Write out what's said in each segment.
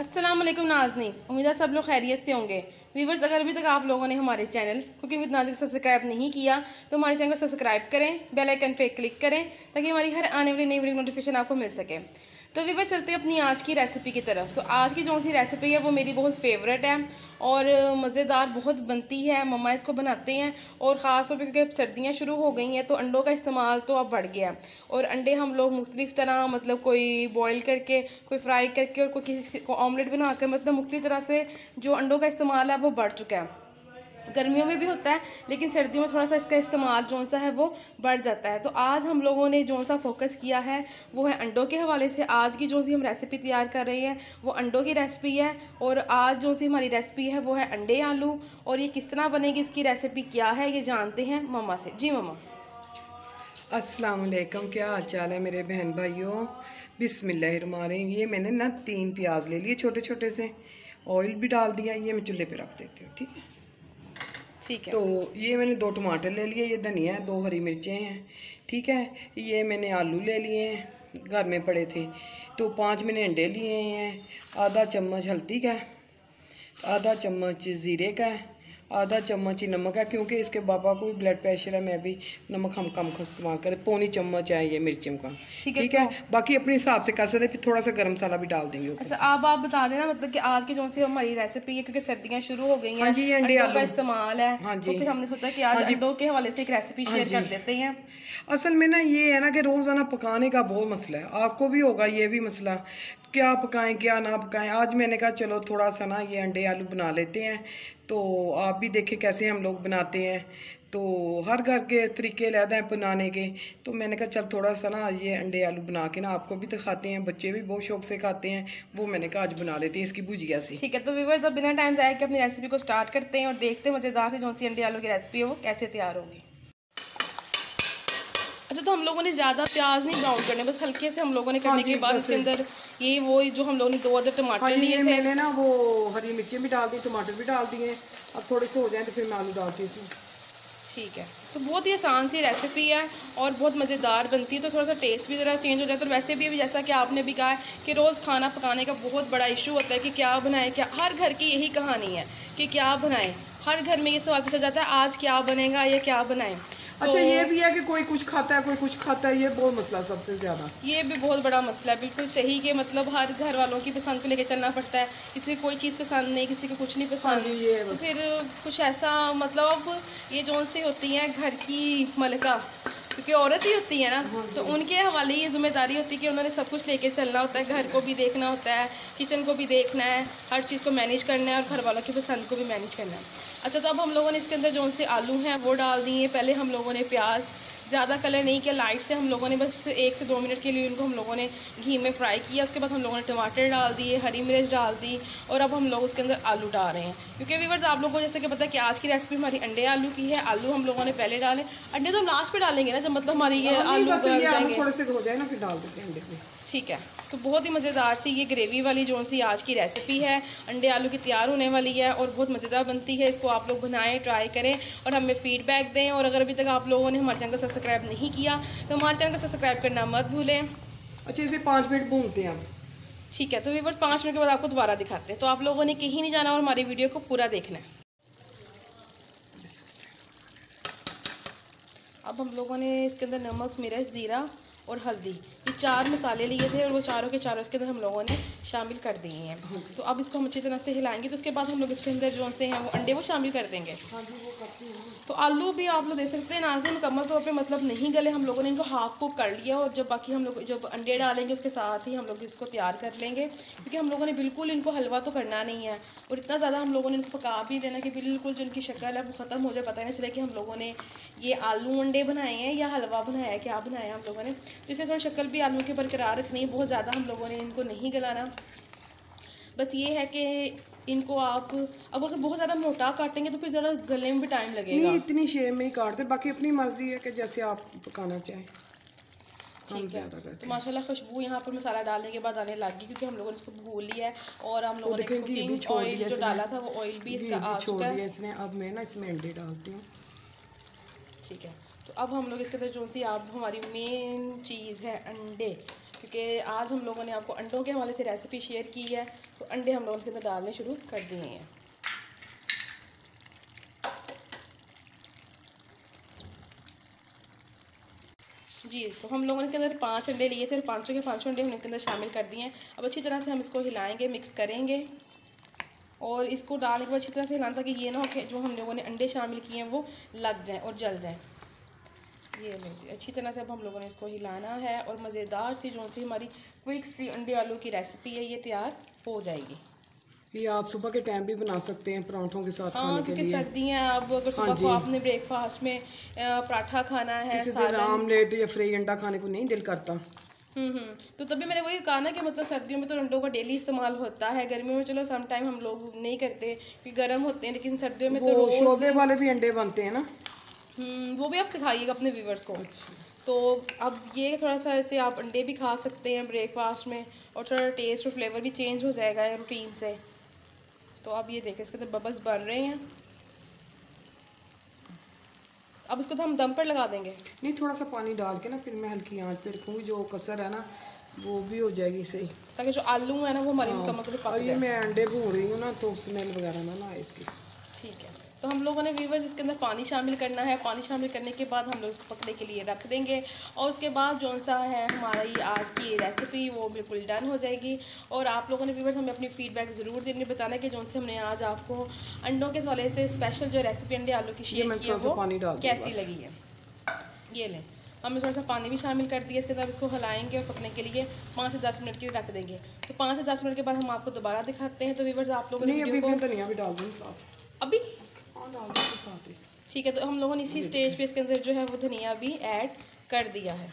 अस्सलामुअलैकुम नाज़नीन, उम्मीद है सब लोग खैरियत से होंगे। व्यूअर्स, अगर अभी तक आप लोगों ने हमारे चैनल कुकिंग विद नाज़िर को सब्सक्राइब नहीं किया तो हमारे चैनल को सब्सक्राइब करें, बेल आइकन पे क्लिक करें ताकि हमारी हर आने वाली नई वीडियो नोटिफिकेशन आपको मिल सके। तो व्यूअर्स, चलते हैं अपनी आज की रेसिपी की तरफ। तो आज की जो सी रेसिपी है वो मेरी बहुत फेवरेट है और मज़ेदार बहुत बनती है। मम्मा इसको बनाते हैं और ख़ास तौर पर क्योंकि सर्दियाँ शुरू हो गई हैं तो अंडों का इस्तेमाल तो अब बढ़ गया है। और अंडे हम लोग मुख्तलिफ़ तरह मतलब कोई बॉयल करके, कोई फ्राई करके और कोई किसी को ऑमलेट बना कर, मतलब मुख्तलिफ़ तरह से जो अंडों का इस्तेमाल है वो बढ़ चुका है। गर्मियों में भी होता है लेकिन सर्दियों में थोड़ा सा इसका इस्तेमाल जौन सा है वो बढ़ जाता है। तो आज हम लोगों ने जौन सा फोकस किया है वो है अंडों के हवाले से। आज की जौन सी हम रेसिपी तैयार कर रहे हैं वो अंडों की रेसिपी है। और आज जौन सी हमारी रेसिपी है वो है अंडे आलू, और ये किस तरह बनेगी, इसकी रेसिपी क्या है, ये जानते हैं ममा से। जी ममा, अस्सलाम वालेकुम, क्या हाल चाल है मेरे बहन भाइयों। बिस्मिल्लाहिर्रहमानिर्रहीम। ये मैंने ना 3 प्याज ले लिए छोटे छोटे से, ऑयल भी डाल दिया। ये मैं चूल्हे पर रख देती हूँ, ठीक है। तो ये मैंने 2 टमाटर ले लिए, ये धनिया है, 2 हरी मिर्चें हैं, ठीक है। ये मैंने आलू ले लिए हैं, घर में पड़े थे। तो 5 मैंने अंडे लिए हैं, आधा चम्मच हल्दी का, आधा चम्मच ज़ीरे का, आधा चम्मच ही नमक है क्योंकि इसके पापा को भी ब्लड प्रेशर है। मैं भी नमक हम कम इस्तेमाल करें, पौनी चम्मच है ये मिर्चों का, ठीक है। बाकी अपने हिसाब से कर सकते हैं, फिर थोड़ा सा गरम मसाला भी डाल देंगे। अच्छा, अब आप बता देना मतलब कि आज की जो सी हमारी रेसिपी है क्योंकि सर्दियाँ शुरू हो गई हैं, ये अंडे आलू का इस्तेमाल है। हाँ जी, फिर हमने सोचा कि आज अंडों के हवाले से एक रेसिपी शेयर कर देते हैं। असल में ना ये है ना कि रोज़ाना पकाने का बहुत मसला है, आपको भी होगा ये भी मसला, क्या पकाएं क्या ना पकाएं। आज मैंने कहा चलो थोड़ा सा ना ये अंडे आलू बना लेते हैं, तो आप भी देखें कैसे हम लोग बनाते हैं। तो हर घर के तरीके अलग हैं बनाने के, तो मैंने कहा चल थोड़ा सा ना ये अंडे आलू बना के ना आपको भी दिखाते हैं, बच्चे भी बहुत शौक से खाते हैं, वो मैंने कहा आज बना लेते हैं इसकी भुजिया से, ठीक है। तो व्यूअर्स, अब बिना टाइम जाए कि अपनी रेसिपी को स्टार्ट करते हैं और देखते हैं मज़ेदार से जो सी अंडे आलू की रेसिपी है वो कैसे तैयार होगी। अच्छा, तो हम लोगों ने ज़्यादा प्याज नहीं ब्राउन करने, बस हल्के से हम लोगों ने करने के बाद इसके अंदर ये वो जो हम लोगों ने 2 अदर टमाटर लिए थे, मैंने ना वो हरी मिर्चें भी डाल दी, टमाटर भी डाल दिए। अब थोड़े से हो जाए तो फिर मैं आलू डालती हूँ, ठीक है। तो बहुत ही आसान सी रेसिपी है और बहुत मज़ेदार बनती है। तो थोड़ा सा टेस्ट भी ज़रा चेंज हो जाता है। तो वैसे भी अभी जैसा कि आपने भी कहा है कि रोज़ खाना पकाने का बहुत बड़ा इशू होता है कि क्या बनाएं, क्या हर घर की यही कहानी है कि क्या बनाएं। हर घर में ये सवाल पूछा जाता है आज क्या बनेगा या क्या बनाएं। अच्छा, ये भी है कि कोई कुछ खाता है कोई कुछ खाता है, ये बहुत मसला, सबसे ज़्यादा ये भी बहुत बड़ा मसला है। बिल्कुल सही कि मतलब हर घर वालों की पसंद को लेकर चलना पड़ता है, किसी को कोई चीज़ पसंद नहीं, किसी को कुछ नहीं पसंद। ये तो फिर कुछ ऐसा मतलब ये जौन सी होती हैं घर की मलका, क्योंकि औरत ही होती है ना, तो उनके हवाले ये जिम्मेदारी होती है कि उन्होंने सब कुछ लेके चलना होता है, घर को भी देखना होता है, किचन को भी देखना है, हर चीज़ को मैनेज करना है और घर वालों की पसंद को भी मैनेज करना है। अच्छा, तो अब हम लोगों ने इसके अंदर जौन से आलू हैं वो डाल दिए। पहले हम लोगों ने प्याज ज़्यादा कलर नहीं किया, लाइट से हम लोगों ने बस 1 से 2 मिनट के लिए उनको हम लोगों ने घी में फ्राई किया। उसके बाद हम लोगों ने टमाटर डाल दिए, हरी मिर्च डाल दी और अब हम लोग उसके अंदर आलू डाल रहे हैं। क्योंकि व्यूअर्स, आप लोगों को जैसे कि पता है कि आज की रेसिपी हमारी अंडे आलू की है। आलू हम लोगों ने पहले डाले, अंडे तो हम लास्ट पर डालेंगे ना, जब मतलब हमारे ये आलू थोड़े से हो जाए ना फिर डाल देते हैं अंडे से, ठीक है। तो बहुत ही मज़ेदार सी ये ग्रेवी वाली जो सी आज की रेसिपी है अंडे आलू की तैयार होने वाली है और बहुत मज़ेदार बनती है। इसको आप लोग बनाएं, ट्राई करें और हमें फ़ीडबैक दें। और अगर अभी तक आप लोगों ने हमारे चैनल को सब्सक्राइब नहीं किया तो हमारे चैनल को सब्सक्राइब करना मत भूलें। अच्छा, इसे 5 मिनट भूनते हैं, ठीक है। तो व्यूअर्स, 5 मिनट के बाद आपको दोबारा दिखाते हैं। तो आप लोगों ने कहीं नहीं जाना और हमारी वीडियो को पूरा देखना है। अब हम लोगों ने इसके अंदर नमक, मिर्च, ज़ीरा और हल्दी, ये 4 मसाले लिए थे और वो चारों के चारों इसके अंदर हम लोगों ने शामिल कर दिए हैं। तो अब इसको हम अच्छी तरह से हिलाएंगे। तो उसके बाद हम लोग इसके अंदर जो से हैं वो अंडे वो शामिल कर देंगे। तो आलू भी आप लोग दे सकते हैं, नाज़े मुकम्मल तौर पे मतलब नहीं गले, हम लोगों ने इनको हाफ कुक कर लिया और जब बाकी हम लोग जब अंडे डालेंगे उसके साथ ही हम लोग इसको तैयार कर लेंगे। क्योंकि हम लोगों ने बिल्कुल इनको हलवा तो करना नहीं है और इतना ज़्यादा हम लोगों ने इनको पका भी देना कि बिल्कुल जो इनकी शक्ल है वो ख़त्म हो जाए, पता नहीं चला कि हम लोगों ने ये आलू अंडे बनाए हैं या हलवा बनाया है, क्या बनाया हम लोगों ने। तो इसे थोड़ी शक्ल भी आलू के बरकरार रखनी है, बहुत ज़्यादा हम लोगों ने इनको नहीं गलाना। बस ये है कि इनको आप अगर बहुत ज़्यादा मोटा काटेंगे तो फिर ज़रा गलने में भी टाइम लगेगा। नहीं, इतनी शेप में ही काटते, बाकी अपनी मर्जी है कि जैसे आप पकाना चाहें, ठीक है। तो माशाल्लाह खुशबू यहाँ पर मसाला डालने के बाद आने लगी क्योंकि हम लोगों ने इसको भून लिया है और हम लोगों ने कुकिंग ऑयल जो डाला था वो ऑयल भी इसका आ चुका है इसने। अब मैं ना इसमें अंडे डालती हूँ, ठीक है। तो अब हम लोग इसके अंदर जो सी आप हमारी मेन चीज़ है अंडे, क्योंकि आज हम लोगों ने आपको अंडों के हवाले से रेसिपी शेयर की है तो अंडे हम लोग उसके अंदर डालने शुरू कर दिए हैं। जी तो हम लोगों ने इसके अंदर 5 अंडे लिए थे और 5 के 5 अंडे हमने इसके अंदर शामिल कर दिए हैं। अब अच्छी तरह से हम इसको हिलाएंगे, मिक्स करेंगे और इसको डालने के बाद अच्छी तरह से हिलाना ताकि ये ना हो जो हम लोगों ने अंडे शामिल किए हैं वो लग जाएँ और जल जाएँ। ये लीजिए अच्छी तरह से अब हम लोगों ने इसको हिलाना है और मज़ेदार सी जो सी हमारी क्विक सी अंडे आलू की रेसिपी है ये तैयार हो जाएगी। ये आप सुबह के टाइम भी बना सकते हैं पराठों के साथ खाने के लिए। सर्दियाँ अब अगर सुबह को आपने ब्रेकफास्ट में पराठा खाना है, किसी दिन आमलेट या फ्राई अंडा खाने को नहीं दिल करता, तो तभी मैंने वही कहा ना कि मतलब सर्दियों में तो अंडों का डेली इस्तेमाल होता है, गर्मियों में चलो सम टाइम हम लोग नहीं करते कि गर्म होते हैं, लेकिन सर्दियों में तो शोबे वाले भी अंडे बनते हैं ना, वो भी आप सिखाइएगा अपने व्यूवर्स को। तो अब ये थोड़ा सा ऐसे आप अंडे भी खा सकते हैं ब्रेकफास्ट में और थोड़ा टेस्ट और फ्लेवर भी चेंज हो जाएगा रूटीन से। तो अब ये देखें इसके अंदर बबल्स बन रहे हैं। अब इसको तो हम दम पर लगा देंगे। नहीं, थोड़ा सा पानी डाल के ना फिर मैं हल्की आंच पे रखूँगी, जो कसर है ना वो भी हो जाएगी सही, ताकि जो आलू है ना वो हमारे मुकम्मल। मैं अंडे भून रही हूँ ना तो स्मेल वगैरह ना आए इसकी। ठीक है, तो हम लोगों ने व्यूवर्स इसके अंदर पानी शामिल करना है। पानी शामिल करने के बाद हम लोग इसको पकने के लिए रख देंगे और उसके बाद जो सा है हमारी आज की रेसिपी वो बिल्कुल डन हो जाएगी। और आप लोगों ने व्यूवर्स हमें अपनी फ़ीडबैक ज़रूर देने बताना कि जो से हमने आज आपको अंडों के हवाले से स्पेशल जो रेसिपी अंडे आलू की शेयर की है वो कैसी लगी है। ये लें, हमने थोड़ा सा पानी भी शामिल कर दिया इसके अंदर। इसको हिलाएंगे और पकने के लिए 5 से 10 मिनट के लिए रख देंगे। तो 5 से 10 मिनट के बाद हम आपको दोबारा दिखाते हैं। तो व्यूवर्स आप लोगों ने अभी ठीक है, तो हम लोगों ने इसी स्टेज पे इसके अंदर जो है वो धनिया भी ऐड कर दिया है।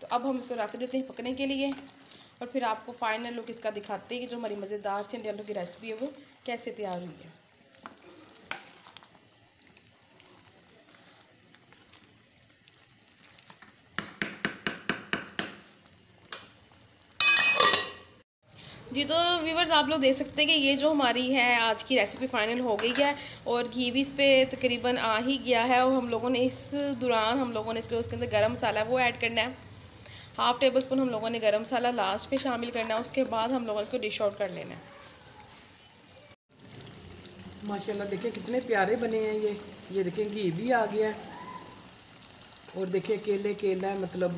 तो अब हम इसको रख देते हैं पकने के लिए और फिर आपको फाइनल लुक इसका दिखाते हैं कि जो हमारी मज़ेदार सी अंडे आलू की रेसिपी है वो कैसे तैयार हुई है। जी तो व्यूवर्स आप लोग देख सकते हैं कि ये जो हमारी है आज की रेसिपी फाइनल हो गई है और घी भी इस पर तकरीबन आ ही गया है। और हम लोगों ने इस दौरान हम लोगों ने इस पर उसके अंदर गरम मसाला वो ऐड करना है। 1/2 टेबलस्पून हम लोगों ने गरम मसाला लास्ट पे शामिल करना है। उसके बाद हम लोगों ने इसको डिश आउट कर लेना है। माशाल्लाह देखिए कितने प्यारे बने हैं ये देखिए घी भी आ गया है और देखिए केला मतलब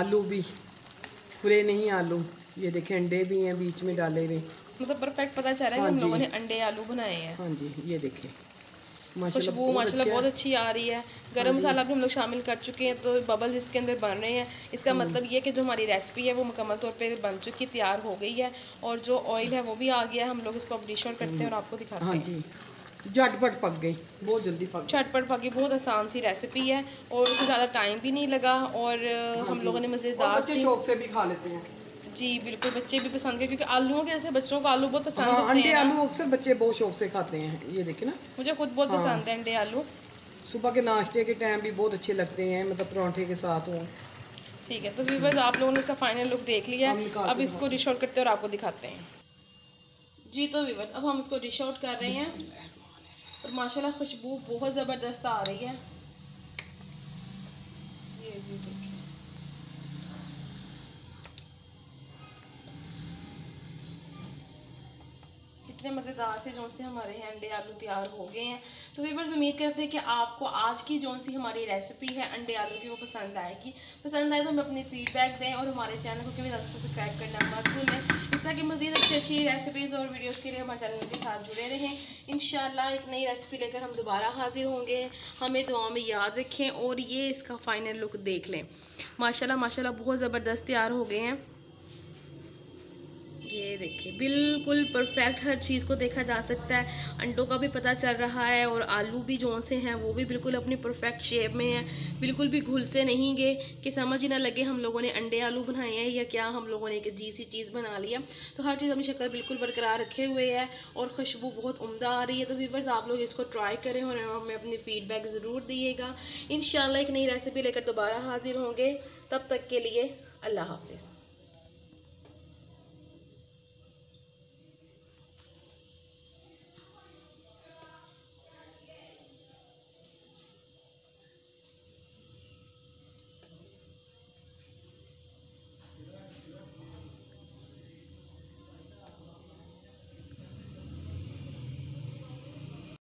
आलू भी खुले नहीं, आलू ये देखें अंडे भी हैं बीच में डाले हुए, मतलब परफेक्ट पता चल रहा है। हाँ, हम लोगों ने अंडे आलू बनाए हैं। हाँ जी, ये देखें खुशबू माशाल्लाह बहुत अच्छी आ रही है। गरम मसाला भी हम लोग शामिल कर चुके हैं तो बबल इसके अंदर बन रहे हैं। इसका मतलब ये कि जो हमारी रेसिपी है वो मुकम्मल तौर पे बन चुकी, तैयार हो गई है और जो ऑयल है वो भी आ गया है। हम लोग इसको अब डिश आउट करते हैं और आपको दिखाते हैं। हाँ जी, झटपट पक गई, बहुत जल्दी पक गई, झटपट पक गई। बहुत आसान सी रेसिपी है और उसको ज़्यादा टाइम भी नहीं लगा और हम लोगों ने मज़ेदार शौक से भी खा लेते हैं। जी बिल्कुल, बच्चे भी पसंद करें क्योंकि आलूओं के जैसे बच्चों को आलू बहुत पसंद होते हैं। अंडे आलू अक्सर बच्चे बहुत शौक से खाते हैं। ये देखिए ना, मुझे खुद बहुत पसंद है अंडे आलू, सुबह के नाश्ते के टाइम भी बहुत अच्छे लगते हैं, मतलब पराठे के साथ हो। ठीक है, तो व्यूअर्स आप लोगों ने इसका फाइनल लुक देख लिया। अब इसको डिश आउट करते हैं और आपको दिखाते हैं। जी तो व्यूअर्स अब हम इसको डिश आउट कर रहे हैं और माशाल्लाह खुशबू बहुत ज़बरदस्त आ रही है। इतने मज़ेदार से जो से हमारे हैं अंडे आलू तैयार हो गए हैं। तो व्यूअर्स उम्मीद करते हैं कि आपको आज की जो सी हमारी रेसिपी है अंडे आलू की वो पसंद आएगी। पसंद आए तो हमें अपनी फीडबैक दें और हमारे चैनल को कभी सब्सक्राइब करना मत भूलें। इस तरह की मज़ीद अच्छी रेसिपीज़ और वीडियोज़ के लिए हमारे चैनल के साथ जुड़े रहें। इंशाल्लाह एक नई रेसिपी लेकर हम दोबारा हाजिर होंगे। हमें दुआ में याद रखें और ये इसका फ़ाइनल लुक देख लें। माशाल्लाह माशाल्लाह बहुत ज़बरदस्त तैयार हो गए हैं। ये देखिए बिल्कुल परफेक्ट हर चीज़ को देखा जा सकता है। अंडों का भी पता चल रहा है और आलू भी जो से हैं वो भी बिल्कुल अपनी परफेक्ट शेप में है, बिल्कुल भी घुल से नहीं गए कि समझ ही ना लगे हम लोगों ने अंडे आलू बनाए हैं या क्या हम लोगों ने एक जी सी चीज़ बना ली है। तो हर चीज़ अपनी शक्ल बिल्कुल बरकरार रखे हुए है और खुशबू बहुत उम्दा आ रही है। तो व्यूवर्स आप लोग इसको ट्राई करें और हमें अपनी फ़ीडबैक ज़रूर दिएगा। इंशाल्लाह एक नई रेसिपी लेकर दोबारा हाजिर होंगे। तब तक के लिए अल्लाह हाफिज़।